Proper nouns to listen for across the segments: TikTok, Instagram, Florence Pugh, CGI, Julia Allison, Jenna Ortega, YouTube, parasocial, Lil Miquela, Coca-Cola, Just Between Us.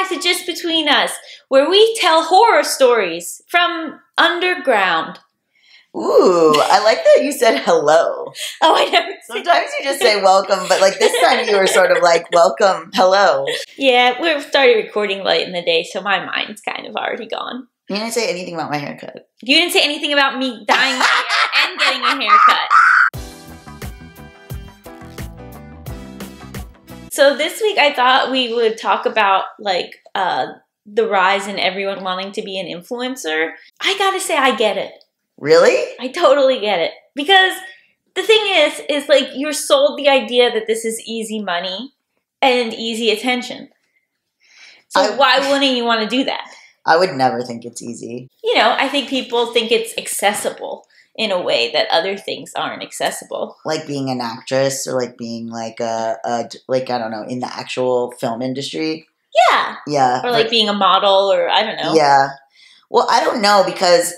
back to Just Between Us, where we tell horror stories from underground. Ooh, I like that you said hello. Oh, I know. Sometimes you just say welcome, but like this time you were sort of like, welcome, hello. Yeah, we started recording late in the day, so my mind's kind of already gone. You didn't say anything about my haircut. You didn't say anything about me dyeing my hair and getting a haircut. So this week I thought we would talk about like the rise in everyone wanting to be an influencer. I gotta say I get it. Really? I totally get it. Because the thing is like you're sold the idea that this is easy money and easy attention. So why wouldn't you want to do that? I would never think it's easy. You know, I think people think it's accessible in a way that other things aren't accessible. Like being an actress or like being like a like, I don't know, in the actual film industry. Yeah. Yeah. Or like being a model or I don't know. Yeah. Well, I don't know because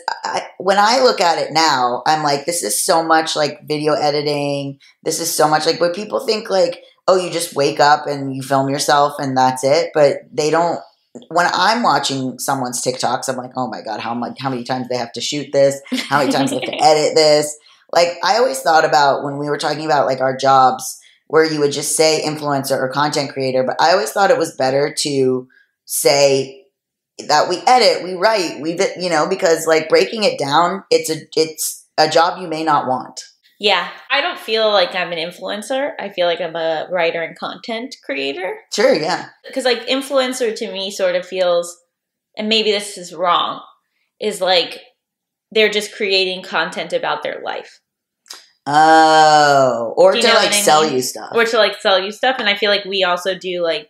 when I look at it now, I'm like, this is so much like video editing. This is so much like what people think like, oh, you just wake up and you film yourself and that's it. But they don't. When I'm watching someone's TikToks, I'm like, oh my God, how many times they have to shoot this? How many times they have to edit this? Like, I always thought about when we were talking about like our jobs where you would just say influencer or content creator, but I always thought it was better to say that we edit, we write, we, you know, because like breaking it down, it's a job you may not want. Yeah. I don't feel like I'm an influencer. I feel like I'm a writer and content creator. Sure, yeah. Because like influencer to me sort of feels, and maybe this is wrong, is like they're just creating content about their life. Oh. Or to like sell you stuff. Or to like sell you stuff. And I feel like we also do like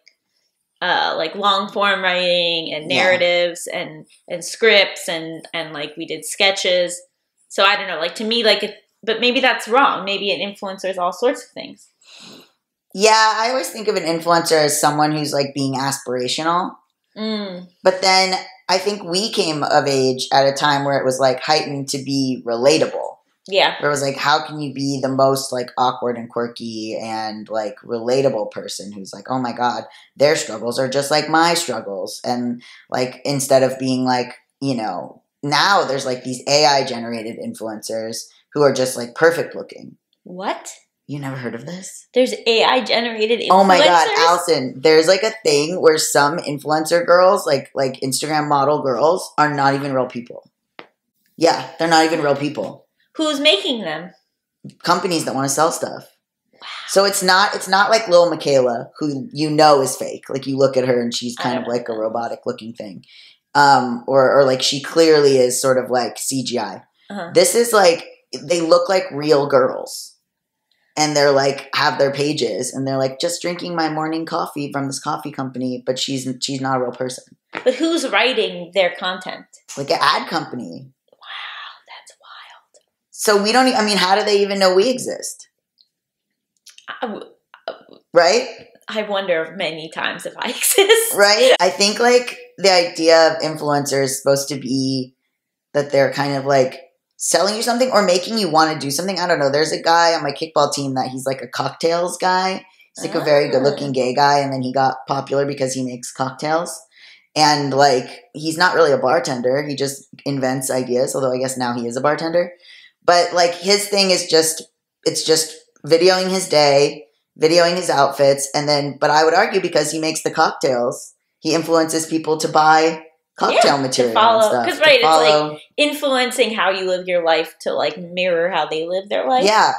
long form writing and narratives and scripts and like we did sketches. So I don't know. Like to me, like if, but maybe that's wrong. Maybe an influencer is all sorts of things. Yeah, I always think of an influencer as someone who's like being aspirational. Mm. But then I think we came of age at a time where it was like heightened to be relatable. Yeah. Where it was like, how can you be the most like awkward and quirky and like relatable person who's like, oh my God, their struggles are just like my struggles. And like instead of being like, you know, now there's like these AI generated influencers who are just like perfect looking. What? You never heard of this? There's AI generated influencers? Oh my God, Allison, there's like a thing where some influencer girls, like Instagram model girls, are not even real people. Yeah, they're not even real people. Who's making them? Companies that want to sell stuff. Wow. So it's not like Lil Miquela, who you know is fake. Like you look at her and she's kind of like a robotic looking thing. Or like she clearly is sort of like CGI. Uh-huh. This is like, they look like real girls and they're like, have their pages and they're like, just drinking my morning coffee from this coffee company, but she's not a real person. But who's writing their content? Like an ad company. Wow, that's wild. So we don't, I mean, how do they even know we exist? Right? I wonder many times if I exist. Right? I think like the idea of influencers is supposed to be that they're kind of like selling you something or making you want to do something. I don't know. There's a guy on my kickball team that he's like a cocktails guy. He's like a very good looking gay guy. And then he got popular because he makes cocktails. And like, he's not really a bartender. He just invents ideas. Although I guess now he is a bartender. But like his thing is just, it's just videoing his day, videoing his outfits. And then, but I would argue because he makes the cocktails, he influences people to buy cocktail material and stuff. Because right, it's like influencing how you live your life to like mirror how they live their life. Yeah.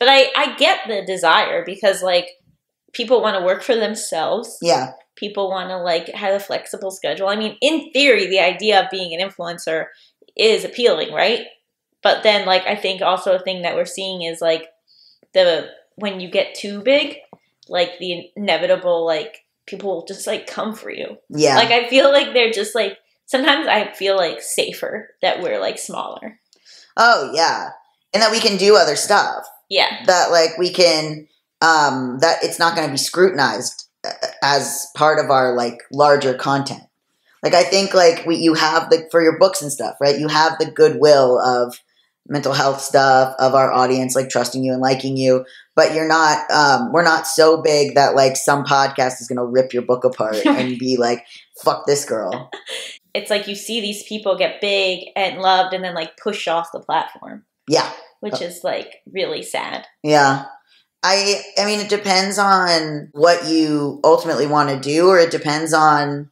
But I get the desire because like people want to work for themselves. Yeah. People want to like have a flexible schedule. I mean, in theory, the idea of being an influencer is appealing, right? But then like I think also a thing that we're seeing is like when you get too big, like the inevitable like people will just like come for you. Yeah. Like I feel like they're just like, sometimes I feel like safer that we're like smaller. Oh yeah. And that we can do other stuff. Yeah. That like we can, that it's not going to be scrutinized as part of our like larger content. Like I think like you have the, for your books and stuff, right? You have the goodwill of mental health stuff, of our audience, like trusting you and liking you. but you're not, we're not so big that like some podcast is going to rip your book apart and be like, fuck this girl. It's like you see these people get big and loved and then like push off the platform. Yeah. Which is like really sad. Yeah. I mean, it depends on what you ultimately want to do, or it depends on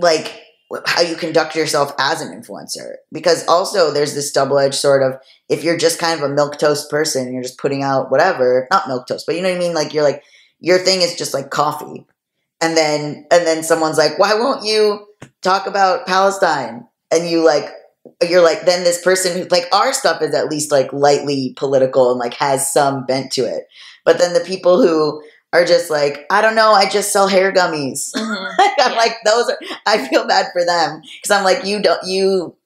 like how you conduct yourself as an influencer. Because also there's this double-edged sort of, if you're just kind of a milquetoast person and you're just putting out whatever, not milquetoast, but you know what I mean? Like you're like, your thing is just like coffee. And then someone's like, why won't you talk about Palestine? And you like, you're like, then this person who like, our stuff is at least like lightly political and like has some bent to it. But then the people who are just like, I don't know, I just sell hair gummies. Mm-hmm. I'm like, those are, I feel bad for them. Cause I'm like, you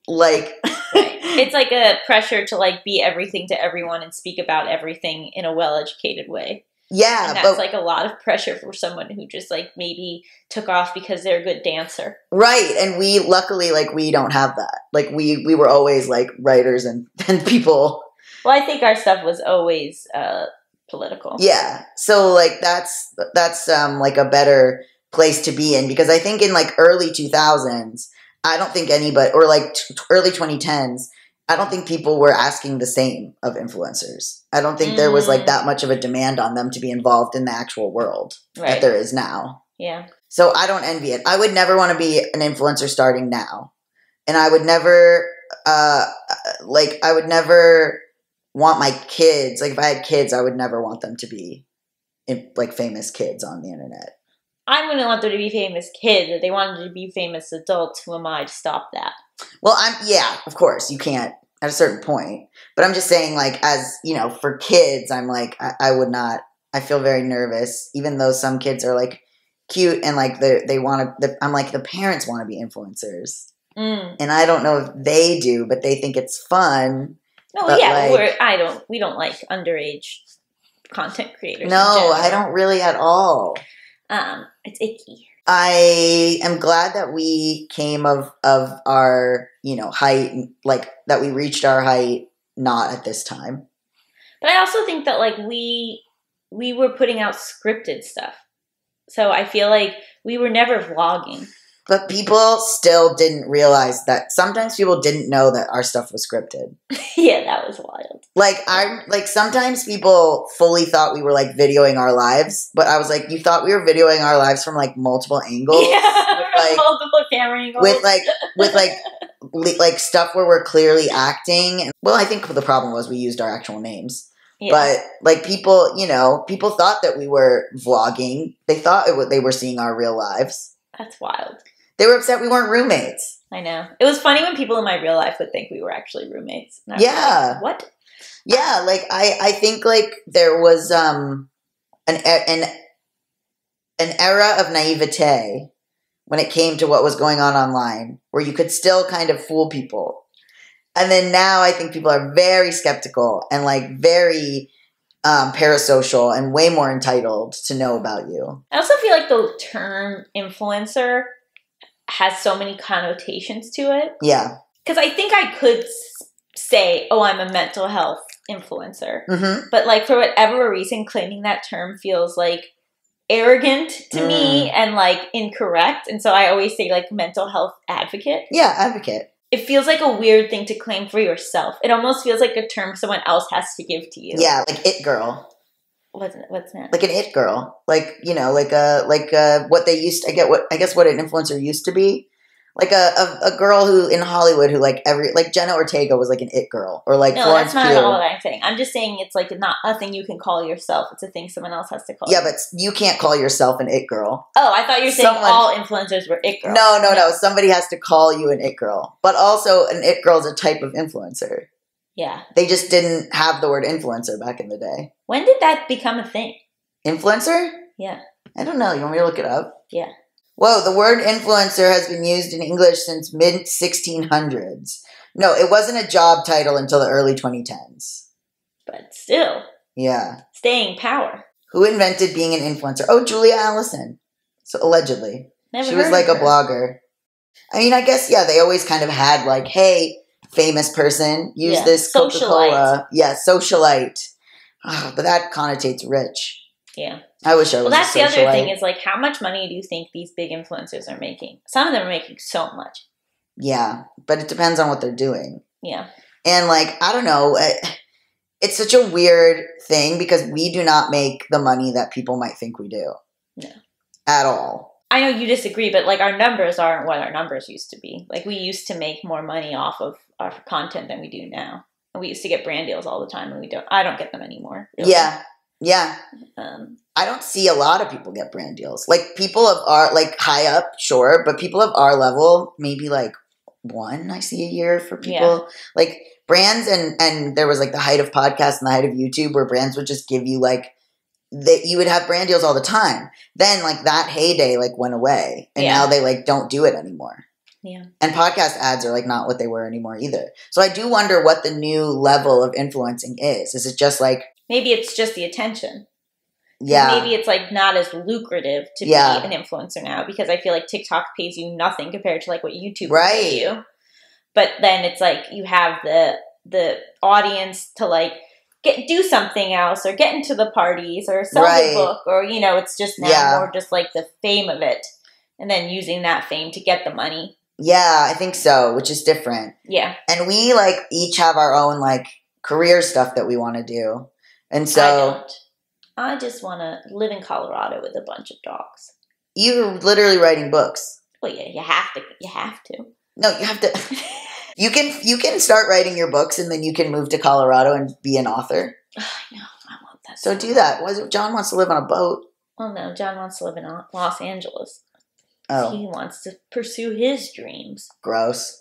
like. Right. It's like a pressure to like be everything to everyone and speak about everything in a well-educated way. Yeah. And that's like a lot of pressure for someone who just like maybe took off because they're a good dancer. Right. And we luckily, like we don't have that. Like we were always like writers and people. Well, I think our stuff was always political. Yeah. So like that's like a better place to be in, because I think in like early 2000s, I don't think anybody, or like early 2010s, I don't think people were asking the same of influencers. I don't think there was like that much of a demand on them to be involved in the actual world that there is now. Yeah. So I don't envy it. I would never want to be an influencer starting now. And I would never, I would never want my kids, like if I had kids, I would never want them to be like famous kids on the internet. I'm going to want them to be famous kids. If they wanted to be famous adults, who am I to stop that? Well, yeah, of course you can't at a certain point, but I'm just saying like, as you know, for kids, I'm like, I would not, I feel very nervous, even though some kids are like cute and like they want to, I'm like, the parents want to be influencers and I don't know if they do, but they think it's fun. No, but yeah, like, we don't like underage content creators. No, I don't really at all. It's icky. I am glad that we came of our, you know, height, like that we reached our height, not at this time. But I also think that like we were putting out scripted stuff. So I feel like we were never vlogging. But people still didn't realize that sometimes people didn't know that our stuff was scripted. Yeah, that was wild. Like sometimes people fully thought we were like videoing our lives, but I was like, you thought we were videoing our lives from like multiple angles? Yeah, like, multiple camera angles. With stuff where we're clearly acting. Well, I think the problem was we used our actual names. Yeah. But like people, you know, people thought that we were vlogging. They thought they were seeing our real lives. That's wild. They were upset we weren't roommates. I know. It was funny when people in my real life would think we were actually roommates. Yeah. Like, what? Yeah. Like I think like there was an era of naivete when it came to what was going on online, where you could still kind of fool people. And then now I think people are very skeptical and like very parasocial and way more entitled to know about you. I also feel like the term influencer has so many connotations to it. Yeah. Because I think I could say, oh, I'm a mental health influencer. Mm-hmm. But like for whatever reason, claiming that term feels like arrogant to me and like incorrect. And so I always say like mental health advocate. Yeah, advocate. It feels like a weird thing to claim for yourself. It almost feels like a term someone else has to give to you. Yeah, like it girl. What's that? Like an it girl, like you know, like what they used. I guess what an influencer used to be, like a girl who in Hollywood who like Jenna Ortega was like an it girl, or like no, Florence Pugh. That's not at all what I'm saying. I'm just saying it's like not a thing you can call yourself. It's a thing someone else has to call. Yeah, but you can't call yourself an it girl. Oh, I thought you were saying all influencers were it girls. No. Somebody has to call you an it girl, but also an it girl is a type of influencer. Yeah. They just didn't have the word influencer back in the day. When did that become a thing? Influencer? Yeah. I don't know. You want me to look it up? Yeah. Whoa, the word influencer has been used in English since mid-1600s. No, it wasn't a job title until the early 2010s. But still. Yeah. Staying power. Who invented being an influencer? Oh, Julia Allison. So allegedly. Never heard of her. She was like a blogger. I mean, I guess, yeah, they always kind of had like, hey, famous person, use this Coca-Cola. Socialite. Yeah, socialite. But that connotates rich. Yeah. I wish I was. Well, that's the other thing is, like, how much money do you think these big influencers are making? Some of them are making so much. Yeah. But it depends on what they're doing. Yeah. And, like, I don't know. It's such a weird thing because we do not make the money that people might think we do. No. At all. I know you disagree, but, like, our numbers aren't what our numbers used to be. Like, we used to make more money off of our content than we do now. And we used to get brand deals all the time, and I don't get them anymore. Really. Yeah. Yeah. I don't see a lot of people get brand deals. Like, people of our, like, high up, sure, but people of our level, maybe, like, one I see a year for people. Yeah. Like, brands and there was, like, the height of podcasts and the height of YouTube where brands would just give you, like, that you would have brand deals all the time. Then, like, that heyday, like, went away. And now they, like, don't do it anymore. Yeah. And podcast ads are, like, not what they were anymore either. So I do wonder what the new level of influencing is. Is it just, like... Maybe it's just the attention. Yeah. Maybe it's, like, not as lucrative to be an influencer now because I feel like TikTok pays you nothing compared to, like, what YouTube pays you. But then it's, like, you have the audience to, like, do something else or get into the parties or sell the book or, you know, it's just now more just, like, the fame of it and then using that fame to get the money. Yeah, I think so, which is different. Yeah. And we, like, each have our own, like, career stuff that we want to do. And so I just want to live in Colorado with a bunch of dogs. You're literally writing books. Well, yeah, you have to. No, you have to. you can start writing your books and then you can move to Colorado and be an author. I know, I want that. So do that. John wants to live on a boat. Oh no, John wants to live in Los Angeles. Oh. He wants to pursue his dreams. Gross.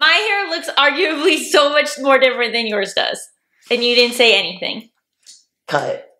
My hair looks arguably so much more different than yours does. And you didn't say anything. Cut.